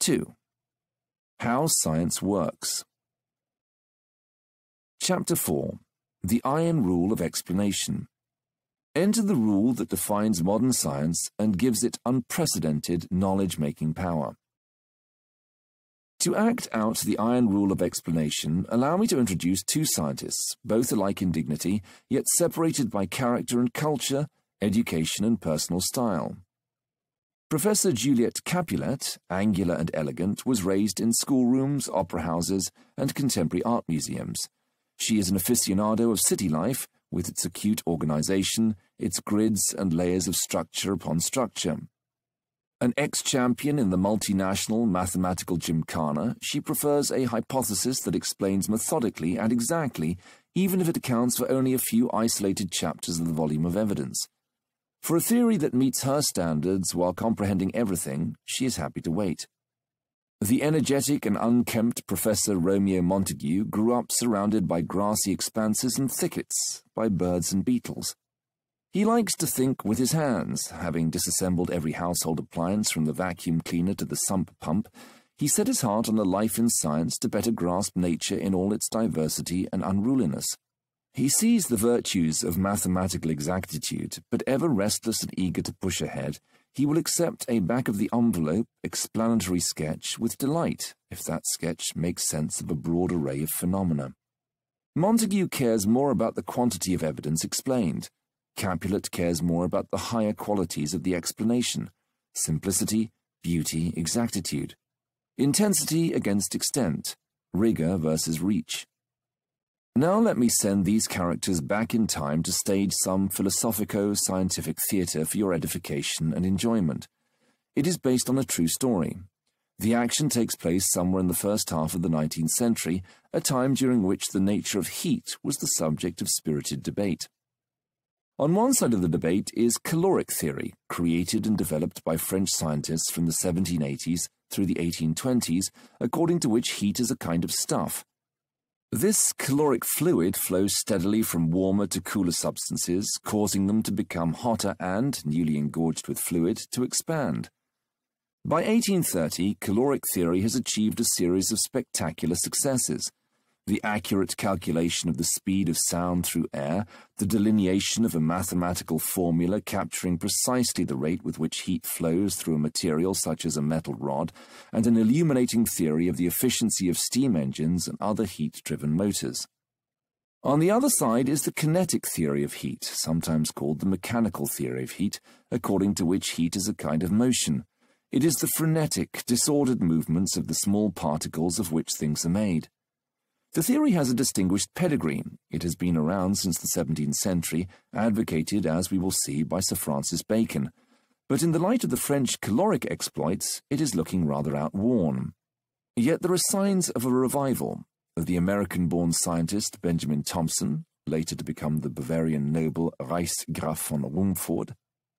2. How Science Works. Chapter 4. The Iron Rule of Explanation. Enter the rule that defines modern science and gives it unprecedented knowledge-making power. To act out the Iron Rule of Explanation, allow me to introduce two scientists, both alike in dignity, yet separated by character and culture, education and personal style. Professor Juliet Capulet, angular and elegant, was raised in schoolrooms, opera houses, and contemporary art museums. She is an aficionado of city life, with its acute organization, its grids and layers of structure upon structure. An ex-champion in the multinational mathematical gymkhana, she prefers a hypothesis that explains methodically and exactly, even if it accounts for only a few isolated chapters of the volume of evidence. For a theory that meets her standards while comprehending everything, she is happy to wait. The energetic and unkempt Professor Romeo Montague grew up surrounded by grassy expanses and thickets, by birds and beetles. He likes to think with his hands. Having disassembled every household appliance from the vacuum cleaner to the sump pump, he set his heart on a life in science to better grasp nature in all its diversity and unruliness. He sees the virtues of mathematical exactitude, but ever restless and eager to push ahead, he will accept a back-of-the-envelope explanatory sketch with delight if that sketch makes sense of a broad array of phenomena. Montague cares more about the quantity of evidence explained. Capulet cares more about the higher qualities of the explanation: simplicity, beauty, exactitude, intensity against extent, rigor versus reach. Now let me send these characters back in time to stage some philosophico-scientific theatre for your edification and enjoyment. It is based on a true story. The action takes place somewhere in the first half of the 19th century, a time during which the nature of heat was the subject of spirited debate. On one side of the debate is caloric theory, created and developed by French scientists from the 1780s through the 1820s, according to which heat is a kind of stuff. This caloric fluid flows steadily from warmer to cooler substances, causing them to become hotter and, newly engorged with fluid, to expand. By 1830, caloric theory has achieved a series of spectacular successes. The accurate calculation of the speed of sound through air, the delineation of a mathematical formula capturing precisely the rate with which heat flows through a material such as a metal rod, and an illuminating theory of the efficiency of steam engines and other heat-driven motors. On the other side is the kinetic theory of heat, sometimes called the mechanical theory of heat, according to which heat is a kind of motion. It is the frenetic, disordered movements of the small particles of which things are made. The theory has a distinguished pedigree. It has been around since the 17th century, advocated, as we will see, by Sir Francis Bacon. But in the light of the French caloric exploits, it is looking rather outworn. Yet there are signs of a revival. The American-born scientist Benjamin Thompson, later to become the Bavarian noble Reichsgraf von Rumford,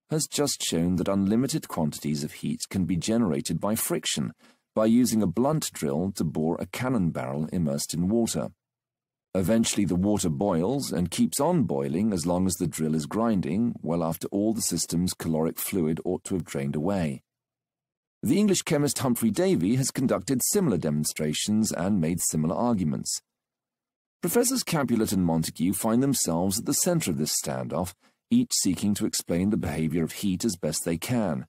has just shown that unlimited quantities of heat can be generated by friction, by using a blunt drill to bore a cannon barrel immersed in water. Eventually the water boils and keeps on boiling as long as the drill is grinding, well after all the system's caloric fluid ought to have drained away. The English chemist Humphrey Davy has conducted similar demonstrations and made similar arguments. Professors Capulet and Montague find themselves at the center of this standoff, each seeking to explain the behavior of heat as best they can.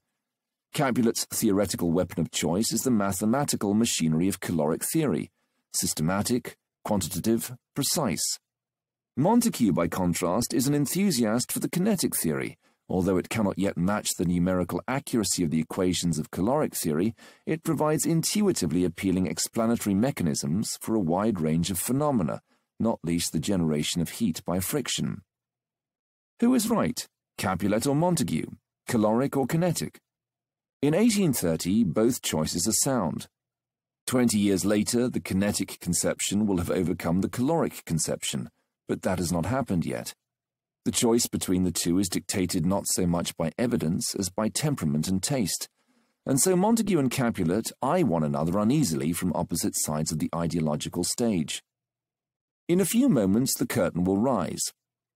Capulet's theoretical weapon of choice is the mathematical machinery of caloric theory, systematic, quantitative, precise. Montague, by contrast, is an enthusiast for the kinetic theory. Although it cannot yet match the numerical accuracy of the equations of caloric theory, it provides intuitively appealing explanatory mechanisms for a wide range of phenomena, not least the generation of heat by friction. Who is right, Capulet or Montague? Caloric or kinetic? In 1830, both choices are sound. 20 years later, the kinetic conception will have overcome the caloric conception, but that has not happened yet. The choice between the two is dictated not so much by evidence as by temperament and taste, and so Montague and Capulet eye one another uneasily from opposite sides of the ideological stage. In a few moments, the curtain will rise.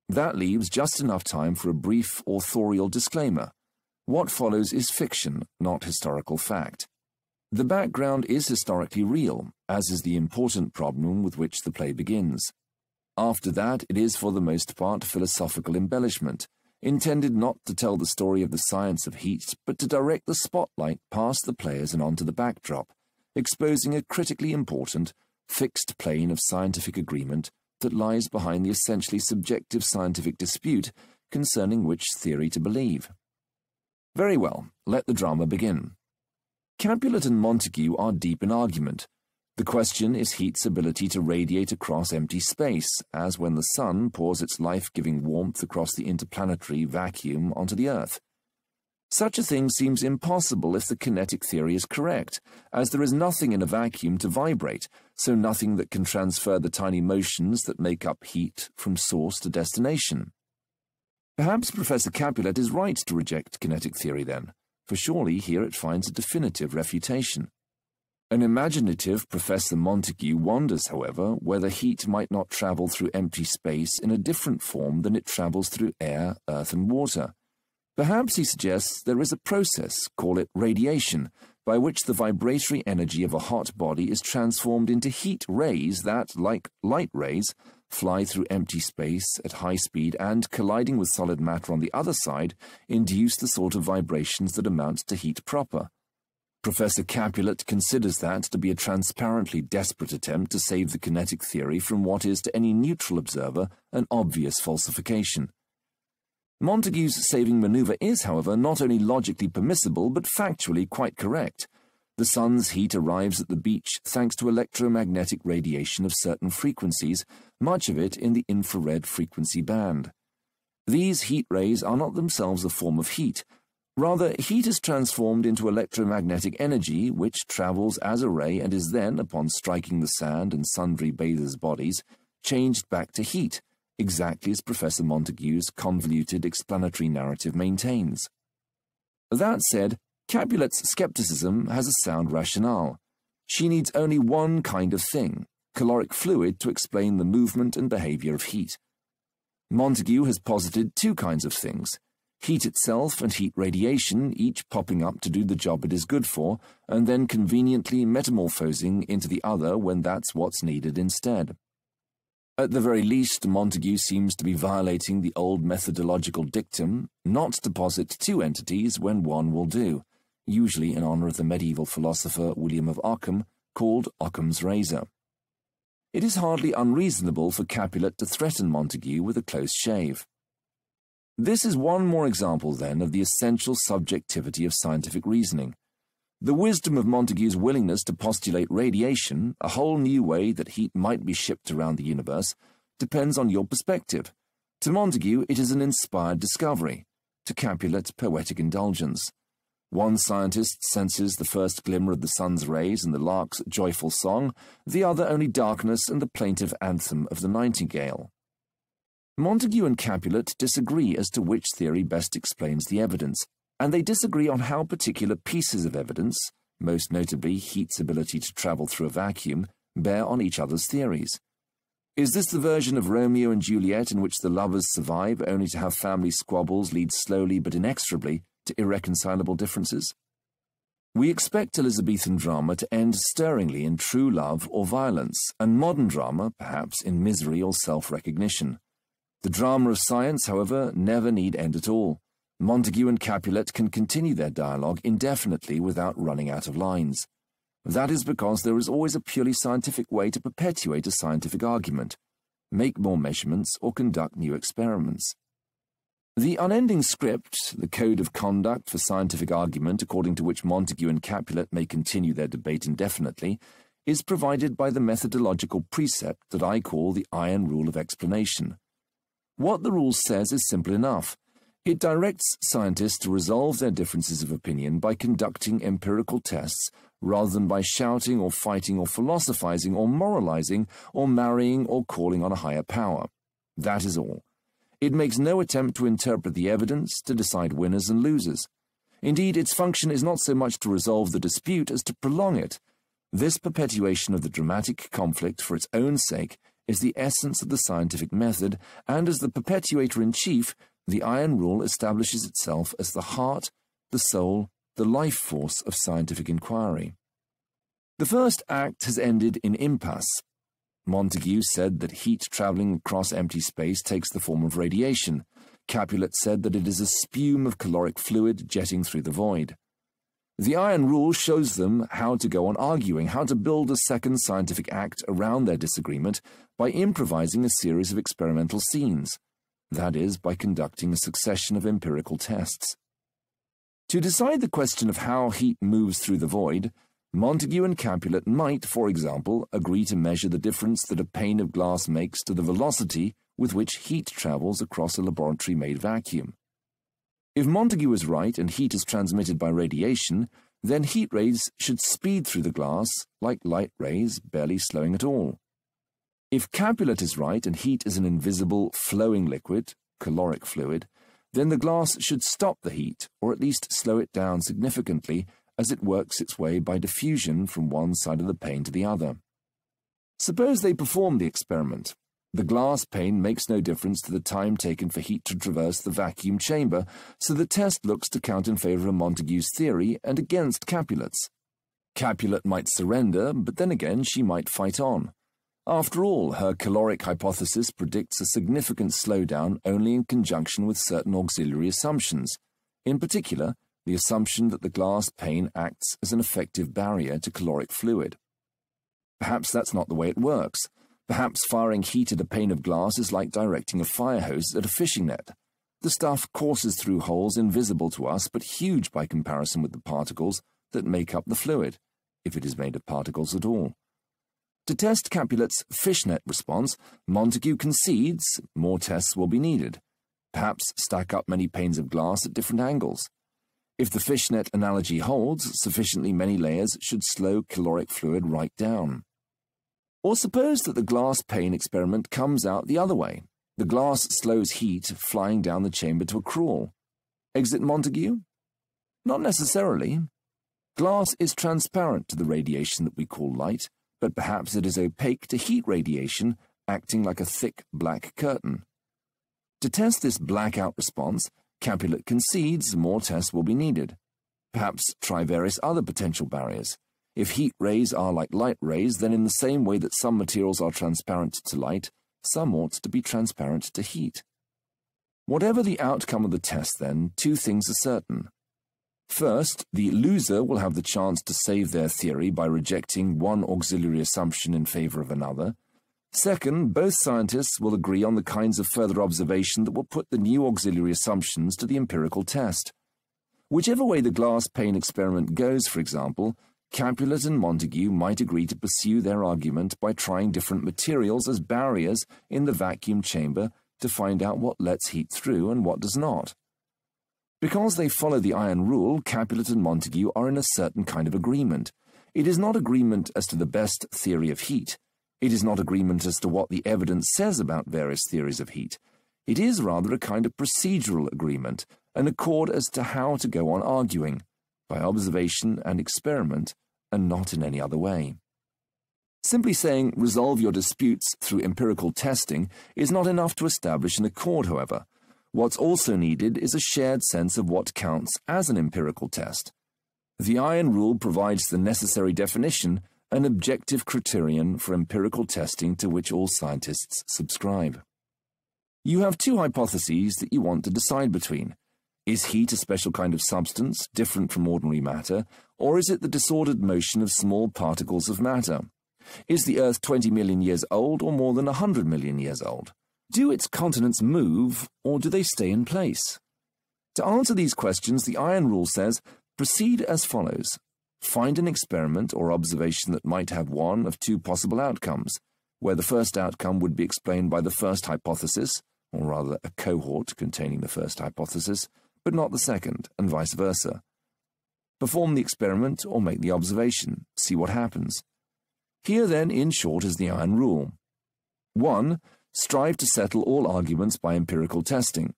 That leaves just enough time for a brief authorial disclaimer. What follows is fiction, not historical fact. The background is historically real, as is the important problem with which the play begins. After that, it is for the most part philosophical embellishment, intended not to tell the story of the science of heat, but to direct the spotlight past the players and onto the backdrop, exposing a critically important, fixed plane of scientific agreement that lies behind the essentially subjective scientific dispute concerning which theory to believe. Very well, let the drama begin. Capulet and Montague are deep in argument. The question is heat's ability to radiate across empty space, as when the sun pours its life-giving warmth across the interplanetary vacuum onto the Earth. Such a thing seems impossible if the kinetic theory is correct, as there is nothing in a vacuum to vibrate, so nothing that can transfer the tiny motions that make up heat from source to destination. Perhaps Professor Capulet is right to reject kinetic theory then, for surely here it finds a definitive refutation. An imaginative Professor Montague wonders, however, whether heat might not travel through empty space in a different form than it travels through air, earth and water. Perhaps he suggests there is a process, call it radiation, by which the vibratory energy of a hot body is transformed into heat rays that, like light rays, fly through empty space at high speed and, colliding with solid matter on the other side, induce the sort of vibrations that amount to heat proper. Professor Capulet considers that to be a transparently desperate attempt to save the kinetic theory from what is, to any neutral observer, an obvious falsification. Montague's saving manoeuvre is, however, not only logically permissible but factually quite correct. The sun's heat arrives at the beach thanks to electromagnetic radiation of certain frequencies, much of it in the infrared frequency band. These heat rays are not themselves a form of heat. Rather, heat is transformed into electromagnetic energy, which travels as a ray and is then, upon striking the sand and sundry bathers' bodies, changed back to heat, exactly as Professor Montague's convoluted explanatory narrative maintains. That said, Capulet's scepticism has a sound rationale. She needs only one kind of thing, caloric fluid, to explain the movement and behaviour of heat. Montague has posited two kinds of things, heat itself and heat radiation, each popping up to do the job it is good for, and then conveniently metamorphosing into the other when that's what's needed instead. At the very least, Montague seems to be violating the old methodological dictum not to posit two entities when one will do, usually in honour of the medieval philosopher William of Ockham, called Ockham's razor. It is hardly unreasonable for Capulet to threaten Montague with a close shave. This is one more example, then, of the essential subjectivity of scientific reasoning. The wisdom of Montague's willingness to postulate radiation, a whole new way that heat might be shipped around the universe, depends on your perspective. To Montague, it is an inspired discovery. To Capulet, poetic indulgence. One scientist senses the first glimmer of the sun's rays and the lark's joyful song, the other only darkness and the plaintive anthem of the nightingale. Montague and Capulet disagree as to which theory best explains the evidence, and they disagree on how particular pieces of evidence, most notably heat's ability to travel through a vacuum, bear on each other's theories. Is this the version of Romeo and Juliet in which the lovers survive only to have family squabbles lead slowly but inexorably to irreconcilable differences? We expect Elizabethan drama to end stirringly in true love or violence, and modern drama, perhaps, in misery or self-recognition. The drama of science, however, never need end at all. Montague and Capulet can continue their dialogue indefinitely without running out of lines. That is because there is always a purely scientific way to perpetuate a scientific argument, make more measurements or conduct new experiments. The unending script, the code of conduct for scientific argument according to which Montague and Capulet may continue their debate indefinitely, is provided by the methodological precept that I call the iron rule of explanation. What the rule says is simple enough. It directs scientists to resolve their differences of opinion by conducting empirical tests rather than by shouting or fighting or philosophizing or moralizing or marrying or calling on a higher power. That is all. It makes no attempt to interpret the evidence, to decide winners and losers. Indeed, its function is not so much to resolve the dispute as to prolong it. This perpetuation of the dramatic conflict for its own sake is the essence of the scientific method, and as the perpetuator-in-chief, the iron rule establishes itself as the heart, the soul, the life force of scientific inquiry. The first act has ended in impasse. Montague said that heat travelling across empty space takes the form of radiation. Capulet said that it is a spume of caloric fluid jetting through the void. The Iron Rule shows them how to go on arguing, how to build a second scientific act around their disagreement by improvising a series of experimental scenes, that is, by conducting a succession of empirical tests. To decide the question of how heat moves through the void, Montague and Capulet might, for example, agree to measure the difference that a pane of glass makes to the velocity with which heat travels across a laboratory-made vacuum. If Montague is right and heat is transmitted by radiation, then heat rays should speed through the glass like light rays, barely slowing at all. If Capulet is right and heat is an invisible, flowing liquid, caloric fluid, then the glass should stop the heat, or at least slow it down significantly, as it works its way by diffusion from one side of the pane to the other. Suppose they perform the experiment. The glass pane makes no difference to the time taken for heat to traverse the vacuum chamber, so the test looks to count in favour of Montague's theory and against Capulet's. Capulet might surrender, but then again she might fight on. After all, her caloric hypothesis predicts a significant slowdown only in conjunction with certain auxiliary assumptions, in particular, the assumption that the glass pane acts as an effective barrier to caloric fluid. Perhaps that's not the way it works. Perhaps firing heat at a pane of glass is like directing a fire hose at a fishing net. The stuff courses through holes invisible to us but huge by comparison with the particles that make up the fluid, if it is made of particles at all. To test Capulet's fishnet response, Montague concedes more tests will be needed. Perhaps stack up many panes of glass at different angles. If the fishnet analogy holds, sufficiently many layers should slow caloric fluid right down. Or suppose that the glass pane experiment comes out the other way. The glass slows heat flying down the chamber to a crawl. Exit Montague? Not necessarily. Glass is transparent to the radiation that we call light, but perhaps it is opaque to heat radiation, acting like a thick black curtain. To test this blackout response, Capulet concedes more tests will be needed. Perhaps try various other potential barriers. If heat rays are like light rays, then in the same way that some materials are transparent to light, some ought to be transparent to heat. Whatever the outcome of the test, then, two things are certain. First, the loser will have the chance to save their theory by rejecting one auxiliary assumption in favor of another. Second, both scientists will agree on the kinds of further observation that will put the new auxiliary assumptions to the empirical test. Whichever way the glass pane experiment goes, for example, Capulet and Montague might agree to pursue their argument by trying different materials as barriers in the vacuum chamber to find out what lets heat through and what does not. Because they follow the Iron Rule, Capulet and Montague are in a certain kind of agreement. It is not agreement as to the best theory of heat. It is not agreement as to what the evidence says about various theories of heat. It is rather a kind of procedural agreement, an accord as to how to go on arguing, by observation and experiment, and not in any other way. Simply saying resolve your disputes through empirical testing is not enough to establish an accord, however. What's also needed is a shared sense of what counts as an empirical test. The Iron Rule provides the necessary definition, an objective criterion for empirical testing to which all scientists subscribe. You have two hypotheses that you want to decide between. Is heat a special kind of substance, different from ordinary matter, or is it the disordered motion of small particles of matter? Is the Earth 20 million years old or more than 100 million years old? Do its continents move, or do they stay in place? To answer these questions, the Iron Rule says, proceed as follows. Find an experiment or observation that might have one of two possible outcomes, where the first outcome would be explained by the first hypothesis, or rather a cohort containing the first hypothesis, but not the second, and vice versa. Perform the experiment or make the observation, see what happens. Here then, in short, is the Iron Rule. 1. Strive to settle all arguments by empirical testing.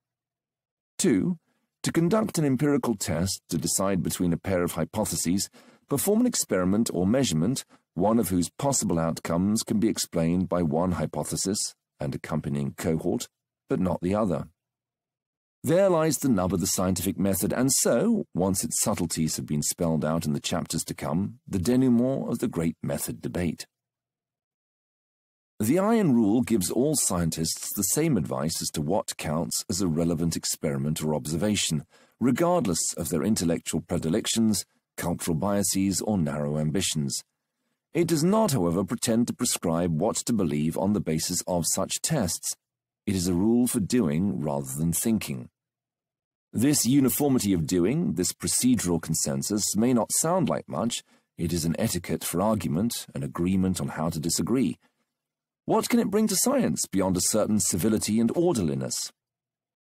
2. To conduct an empirical test to decide between a pair of hypotheses, perform an experiment or measurement, one of whose possible outcomes can be explained by one hypothesis and accompanying cohort, but not the other. There lies the nub of the scientific method, and so, once its subtleties have been spelled out in the chapters to come, the denouement of the great method debate. The iron rule gives all scientists the same advice as to what counts as a relevant experiment or observation, regardless of their intellectual predilections, cultural biases, or narrow ambitions. It does not, however, pretend to prescribe what to believe on the basis of such tests. It is a rule for doing rather than thinking. This uniformity of doing, this procedural consensus, may not sound like much. It is an etiquette for argument, an agreement on how to disagree. What can it bring to science beyond a certain civility and orderliness?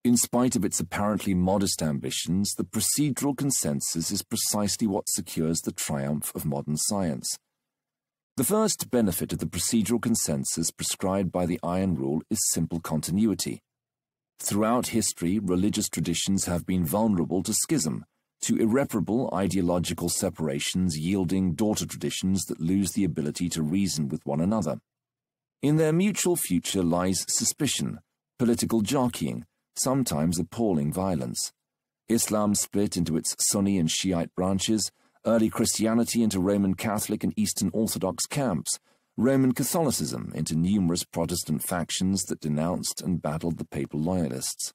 In spite of its apparently modest ambitions, the procedural consensus is precisely what secures the triumph of modern science. The first benefit of the procedural consensus prescribed by the iron rule is simple continuity. Throughout history, religious traditions have been vulnerable to schism, to irreparable ideological separations yielding daughter traditions that lose the ability to reason with one another. In their mutual future lies suspicion, political jockeying, sometimes appalling violence. Islam split into its Sunni and Shiite branches, early Christianity into Roman Catholic and Eastern Orthodox camps, Roman Catholicism into numerous Protestant factions that denounced and battled the papal loyalists.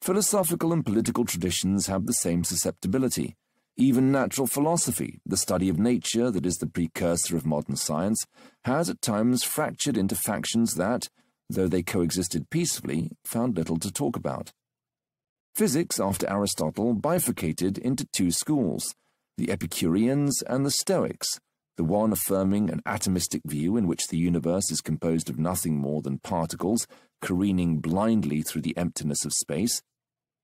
Philosophical and political traditions have the same susceptibility. Even natural philosophy, the study of nature that is the precursor of modern science, has at times fractured into factions that, though they coexisted peacefully, found little to talk about. Physics, after Aristotle, bifurcated into two schools, the Epicureans and the Stoics, the one affirming an atomistic view in which the universe is composed of nothing more than particles careening blindly through the emptiness of space,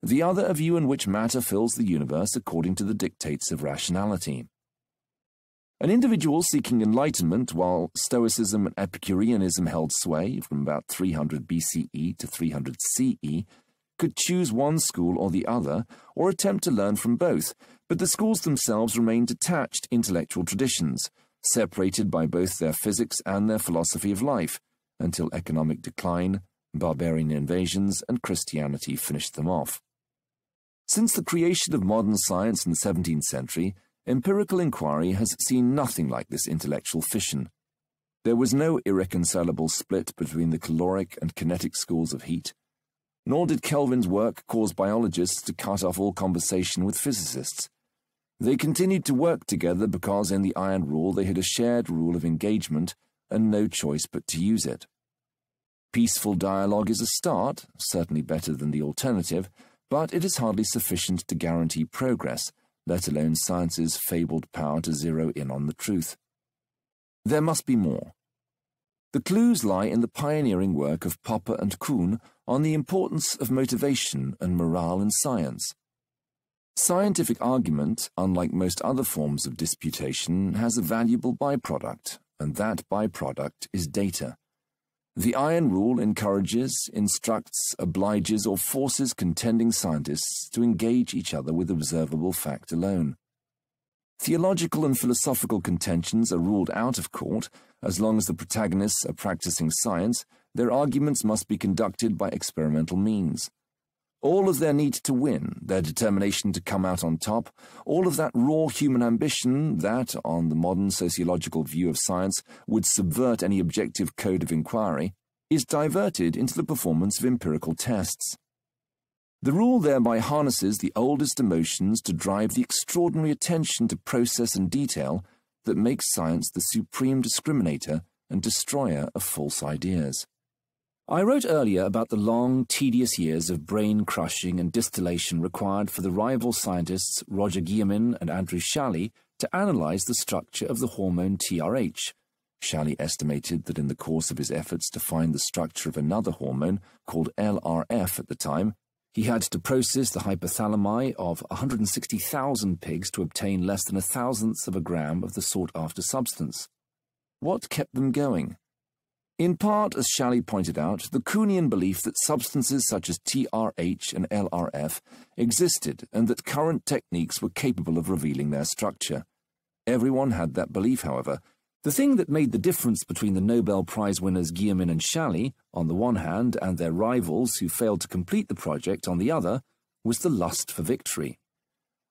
the other a view in which matter fills the universe according to the dictates of rationality. An individual seeking enlightenment, while Stoicism and Epicureanism held sway from about 300 BCE to 300 CE, could choose one school or the other, or attempt to learn from both, but the schools themselves remained detached intellectual traditions, separated by both their physics and their philosophy of life, until economic decline, barbarian invasions, and Christianity finished them off. Since the creation of modern science in the 17th century, empirical inquiry has seen nothing like this intellectual fission. There was no irreconcilable split between the caloric and kinetic schools of heat, nor did Kelvin's work cause biologists to cut off all conversation with physicists. They continued to work together because in the iron rule they had a shared rule of engagement and no choice but to use it. Peaceful dialogue is a start, certainly better than the alternative, but it is hardly sufficient to guarantee progress, let alone science's fabled power to zero in on the truth. There must be more. The clues lie in the pioneering work of Popper and Kuhn on the importance of motivation and morale in science. Scientific argument, unlike most other forms of disputation, has a valuable byproduct, and that byproduct is data. The iron rule encourages, instructs, obliges, or forces contending scientists to engage each other with observable fact alone. Theological and philosophical contentions are ruled out of court. As long as the protagonists are practicing science, their arguments must be conducted by experimental means. All of their need to win, their determination to come out on top, all of that raw human ambition that, on the modern sociological view of science, would subvert any objective code of inquiry, is diverted into the performance of empirical tests. The rule thereby harnesses the oldest emotions to drive the extraordinary attention to process and detail that makes science the supreme discriminator and destroyer of false ideas. I wrote earlier about the long, tedious years of brain crushing and distillation required for the rival scientists Roger Guillemin and Andrew Schally to analyze the structure of the hormone TRH. Schally estimated that in the course of his efforts to find the structure of another hormone, called LRF at the time, he had to process the hypothalamus of 160,000 pigs to obtain less than 1/1000th of a gram of the sought-after substance. What kept them going? In part, as Schally pointed out, the Kuhnian belief that substances such as TRH and LRF existed and that current techniques were capable of revealing their structure. Everyone had that belief, however. The thing that made the difference between the Nobel Prize winners Guillemin and Schally, on the one hand, and their rivals who failed to complete the project, on the other, was the lust for victory.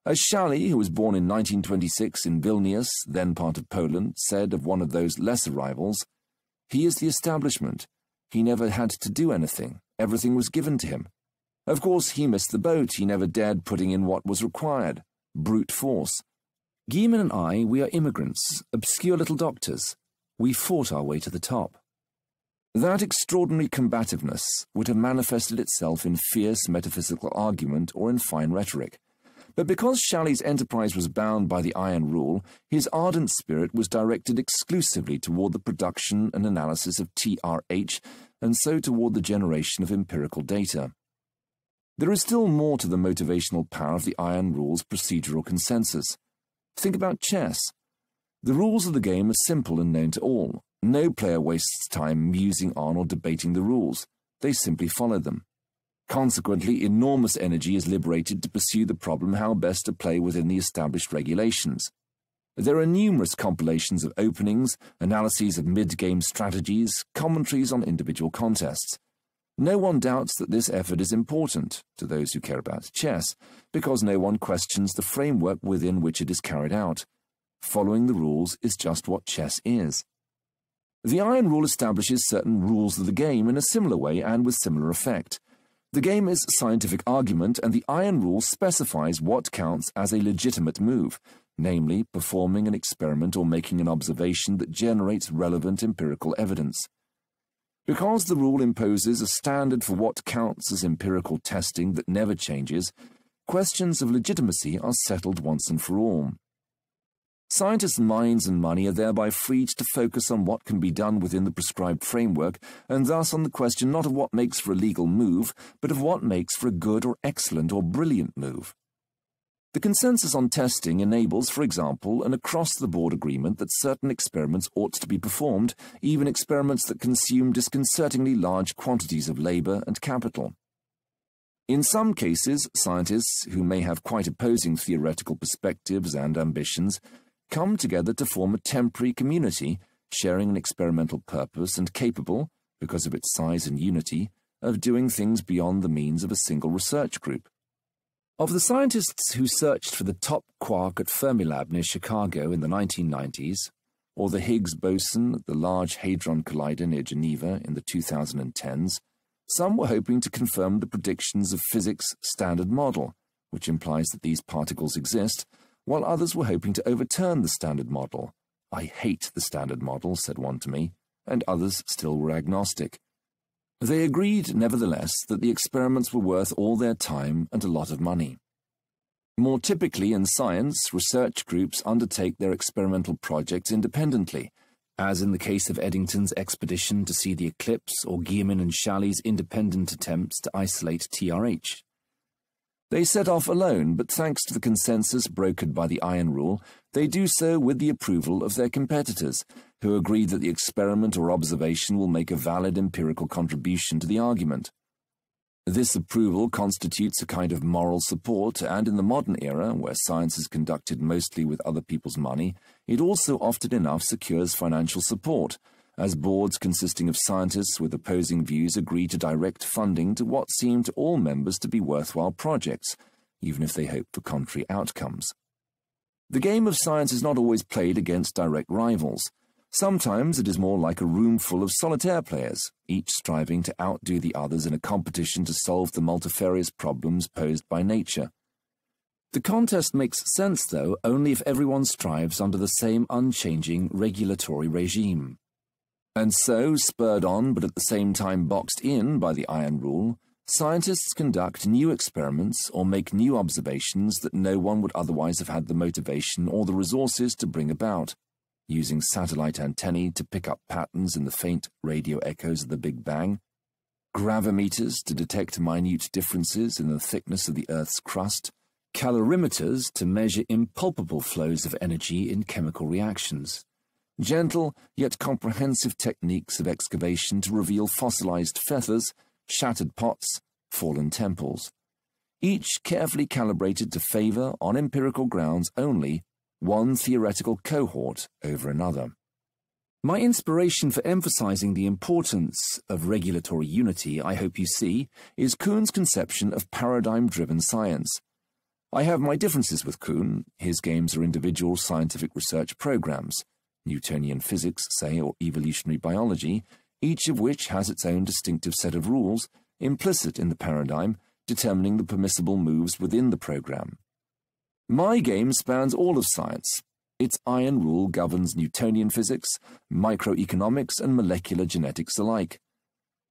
As Schally, who was born in 1926 in Vilnius, then part of Poland, said of one of those lesser rivals, "He is the establishment. He never had to do anything. Everything was given to him. Of course, he missed the boat. He never dared putting in what was required. Brute force. Guillemin and I, we are immigrants, obscure little doctors. We fought our way to the top." That extraordinary combativeness would have manifested itself in fierce metaphysical argument or in fine rhetoric. But because Schally's enterprise was bound by the iron rule, his ardent spirit was directed exclusively toward the production and analysis of TRH, and so toward the generation of empirical data. There is still more to the motivational power of the iron rule's procedural consensus. Think about chess. The rules of the game are simple and known to all. No player wastes time musing on or debating the rules. They simply follow them. Consequently, enormous energy is liberated to pursue the problem how best to play within the established regulations. There are numerous compilations of openings, analyses of mid-game strategies, commentaries on individual contests. No one doubts that this effort is important, to those who care about chess, because no one questions the framework within which it is carried out. Following the rules is just what chess is. The iron rule establishes certain rules of the game in a similar way and with similar effect. The game is scientific argument, and the iron rule specifies what counts as a legitimate move, namely performing an experiment or making an observation that generates relevant empirical evidence. Because the rule imposes a standard for what counts as empirical testing that never changes, questions of legitimacy are settled once and for all. Scientists' minds and money are thereby freed to focus on what can be done within the prescribed framework, and thus on the question not of what makes for a legal move, but of what makes for a good or excellent or brilliant move. The consensus on testing enables, for example, an across-the-board agreement that certain experiments ought to be performed, even experiments that consume disconcertingly large quantities of labor and capital. In some cases, scientists, who may have quite opposing theoretical perspectives and ambitions, come together to form a temporary community, sharing an experimental purpose and capable, because of its size and unity, of doing things beyond the means of a single research group. Of the scientists who searched for the top quark at Fermilab near Chicago in the 1990s, or the Higgs boson at the Large Hadron Collider near Geneva in the 2010s, some were hoping to confirm the predictions of physics' standard model, which implies that these particles exist, while others were hoping to overturn the standard model. "I hate the standard model," said one to me, and others still were agnostic. They agreed, nevertheless, that the experiments were worth all their time and a lot of money. More typically in science, research groups undertake their experimental projects independently, as in the case of Eddington's expedition to see the eclipse or Guillemin and Schally's independent attempts to isolate TRH. They set off alone, but thanks to the consensus brokered by the iron rule, they do so with the approval of their competitors, who agree that the experiment or observation will make a valid empirical contribution to the argument. This approval constitutes a kind of moral support, and in the modern era, where science is conducted mostly with other people's money, it also often enough secures financial support, as boards consisting of scientists with opposing views agree to direct funding to what seem to all members to be worthwhile projects, even if they hope for contrary outcomes. The game of science is not always played against direct rivals. Sometimes it is more like a room full of solitaire players, each striving to outdo the others in a competition to solve the multifarious problems posed by nature. The contest makes sense, though, only if everyone strives under the same unchanging regulatory regime. And so, spurred on but at the same time boxed in by the iron rule, scientists conduct new experiments or make new observations that no one would otherwise have had the motivation or the resources to bring about, using satellite antennae to pick up patterns in the faint radio echoes of the Big Bang, gravimeters to detect minute differences in the thickness of the Earth's crust, calorimeters to measure impalpable flows of energy in chemical reactions, gentle yet comprehensive techniques of excavation to reveal fossilized feathers, shattered pots, fallen temples, each carefully calibrated to favor, on empirical grounds only, one theoretical cohort over another. My inspiration for emphasizing the importance of regulatory unity, I hope you see, is Kuhn's conception of paradigm-driven science. I have my differences with Kuhn. His games are individual scientific research programs, Newtonian physics, say, or evolutionary biology, each of which has its own distinctive set of rules, implicit in the paradigm, determining the permissible moves within the program. My game spans all of science. Its iron rule governs Newtonian physics, microeconomics, and molecular genetics alike.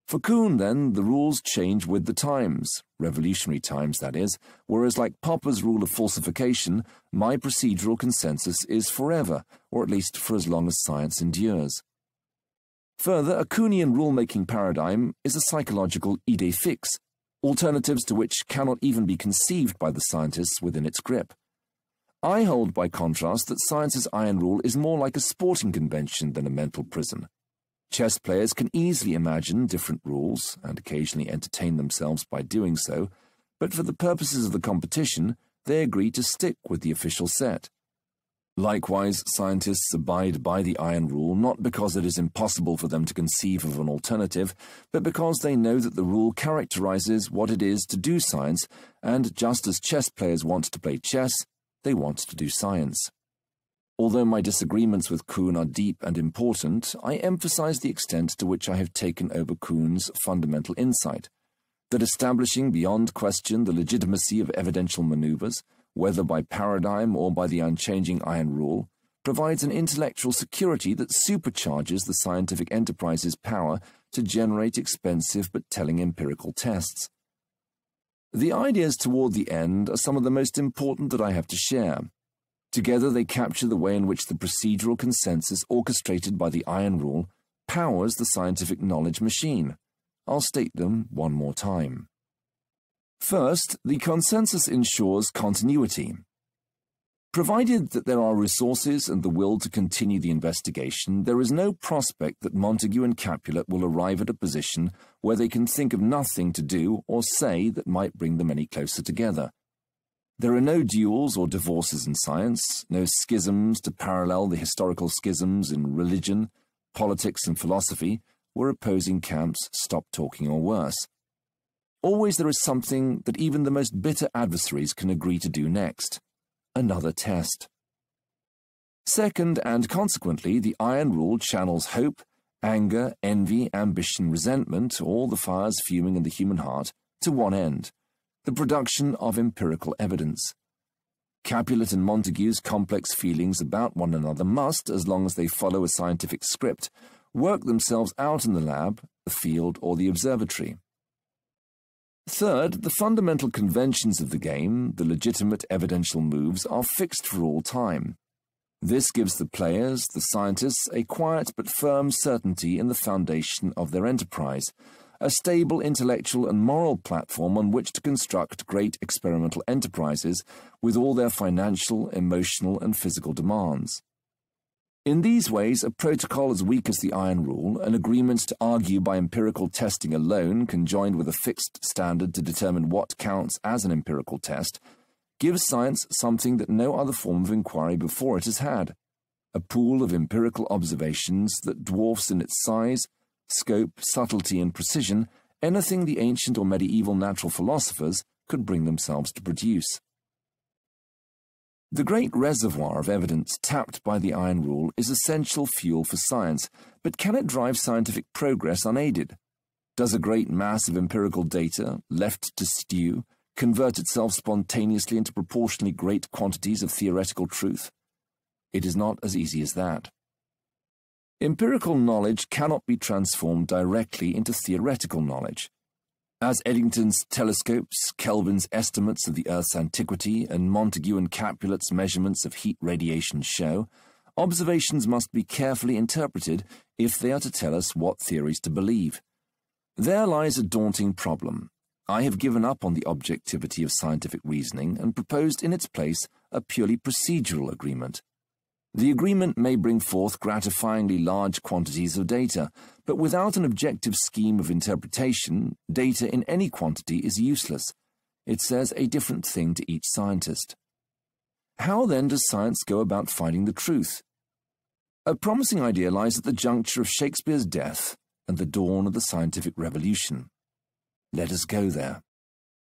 For Kuhn, then, the rules change with the times, revolutionary times, that is, whereas like Popper's rule of falsification, my procedural consensus is forever, or at least for as long as science endures. Further, a Kuhnian rule-making paradigm is a psychological idée fixe, alternatives to which cannot even be conceived by the scientists within its grip. I hold, by contrast, that science's iron rule is more like a sporting convention than a mental prison. Chess players can easily imagine different rules and occasionally entertain themselves by doing so, but for the purposes of the competition, they agree to stick with the official set. Likewise, scientists abide by the iron rule not because it is impossible for them to conceive of an alternative, but because they know that the rule characterizes what it is to do science, and just as chess players want to play chess, they want to do science. Although my disagreements with Kuhn are deep and important, I emphasize the extent to which I have taken over Kuhn's fundamental insight, that establishing beyond question the legitimacy of evidential maneuvers, whether by paradigm or by the unchanging iron rule, provides an intellectual security that supercharges the scientific enterprise's power to generate expensive but telling empirical tests. The ideas toward the end are some of the most important that I have to share. Together they capture the way in which the procedural consensus orchestrated by the iron rule powers the scientific knowledge machine. I'll state them one more time. First, the consensus ensures continuity. Provided that there are resources and the will to continue the investigation, there is no prospect that Montague and Capulet will arrive at a position where they can think of nothing to do or say that might bring them any closer together. There are no duels or divorces in science, no schisms to parallel the historical schisms in religion, politics and philosophy, where opposing camps stop talking or worse. Always there is something that even the most bitter adversaries can agree to do next, another test. Second, and consequently, the iron rule channels hope, anger, envy, ambition, resentment, all the fires fuming in the human heart, to one end, the production of empirical evidence. Capulet and Montague's complex feelings about one another must, as long as they follow a scientific script, work themselves out in the lab, the field, or the observatory. Third, the fundamental conventions of the game, the legitimate evidential moves, are fixed for all time. This gives the players, the scientists, a quiet but firm certainty in the foundation of their enterprise, a stable intellectual and moral platform on which to construct great experimental enterprises with all their financial, emotional, and physical demands. In these ways, a protocol as weak as the iron rule, an agreement to argue by empirical testing alone conjoined with a fixed standard to determine what counts as an empirical test, gives science something that no other form of inquiry before it has had, a pool of empirical observations that dwarfs in its size, scope, subtlety, and precision anything the ancient or medieval natural philosophers could bring themselves to produce. The great reservoir of evidence tapped by the iron rule is essential fuel for science, but can it drive scientific progress unaided? Does a great mass of empirical data, left to stew, convert itself spontaneously into proportionally great quantities of theoretical truth? It is not as easy as that. Empirical knowledge cannot be transformed directly into theoretical knowledge. As Eddington's telescopes, Kelvin's estimates of the Earth's antiquity, and Montague and Capulet's measurements of heat radiation show, observations must be carefully interpreted if they are to tell us what theories to believe. There lies a daunting problem. I have given up on the objectivity of scientific reasoning and proposed in its place a purely procedural agreement. The agreement may bring forth gratifyingly large quantities of data, but without an objective scheme of interpretation, data in any quantity is useless. It says a different thing to each scientist. How then does science go about finding the truth? A promising idea lies at the juncture of Shakespeare's death and the dawn of the scientific revolution. Let us go there.